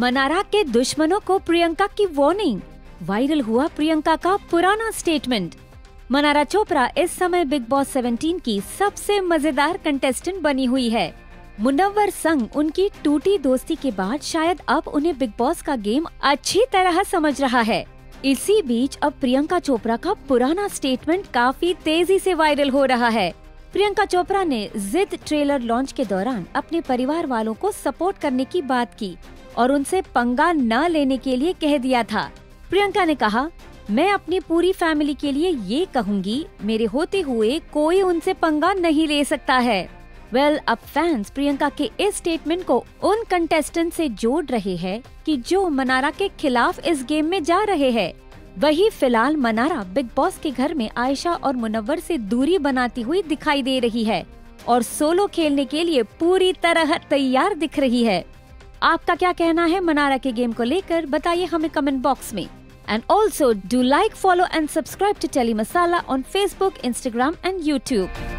मन्नारा के दुश्मनों को प्रियंका की वार्निंग, वायरल हुआ प्रियंका का पुराना स्टेटमेंट। मन्नारा चोपड़ा इस समय बिग बॉस 17 की सबसे मजेदार कंटेस्टेंट बनी हुई है। मुनव्वर संग उनकी टूटी दोस्ती के बाद शायद अब उन्हें बिग बॉस का गेम अच्छी तरह समझ रहा है। इसी बीच अब प्रियंका चोपड़ा का पुराना स्टेटमेंट काफी तेजी से वायरल हो रहा है। प्रियंका चोपड़ा ने जिद ट्रेलर लॉन्च के दौरान अपने परिवार वालों को सपोर्ट करने की बात की और उनसे पंगा न लेने के लिए कह दिया था। प्रियंका ने कहा, मैं अपनी पूरी फैमिली के लिए ये कहूँगी, मेरे होते हुए कोई उनसे पंगा नहीं ले सकता है। वेल, अब फैंस प्रियंका के इस स्टेटमेंट को उन कंटेस्टेंट से जोड़ रहे हैं कि जो मन्नारा के खिलाफ इस गेम में जा रहे हैं। वही फिलहाल मन्नारा बिग बॉस के घर में आयशा और मुनव्वर से दूरी बनाती हुई दिखाई दे रही है और सोलो खेलने के लिए पूरी तरह तैयार दिख रही है। आपका क्या कहना है मन्नारा के गेम को लेकर, बताइए हमें कमेंट बॉक्स में। And also do like, follow and subscribe to tele Masala on Facebook, Instagram and YouTube.